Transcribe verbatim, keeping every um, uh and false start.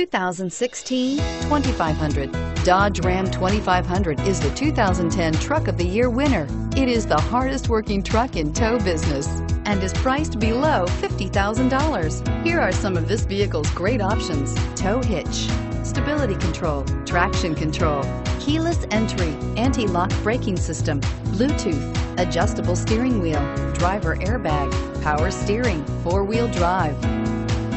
two thousand sixteen twenty-five hundred. Dodge Ram twenty-five hundred is the two thousand ten Truck of the Year winner. It is the hardest working truck in tow business and is priced below fifty thousand dollars. Here are some of this vehicle's great options: tow hitch, stability control, traction control, keyless entry, anti-lock braking system, Bluetooth, adjustable steering wheel, driver airbag, power steering, four-wheel drive.